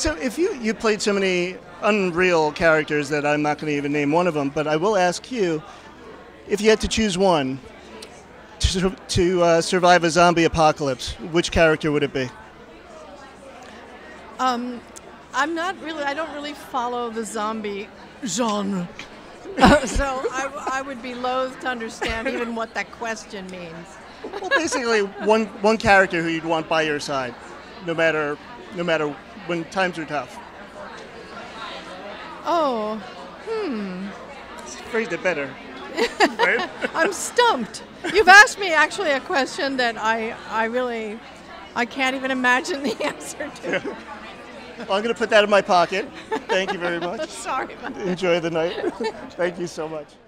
So if you played so many unreal characters that I'm not going to even name one of them, but I will ask you, if you had to choose one to survive a zombie apocalypse, which character would it be? I don't really follow the zombie genre. So I would be loath to understand even what that question means. Well, basically, one character who you'd want by your side, no matter when times are tough. Oh, Phrase it better. Right? I'm stumped. You've asked me actually a question that I can't even imagine the answer to. Yeah. Well, I'm going to put that in my pocket. Thank you very much. Sorry about that. Enjoy the night. Thank you so much.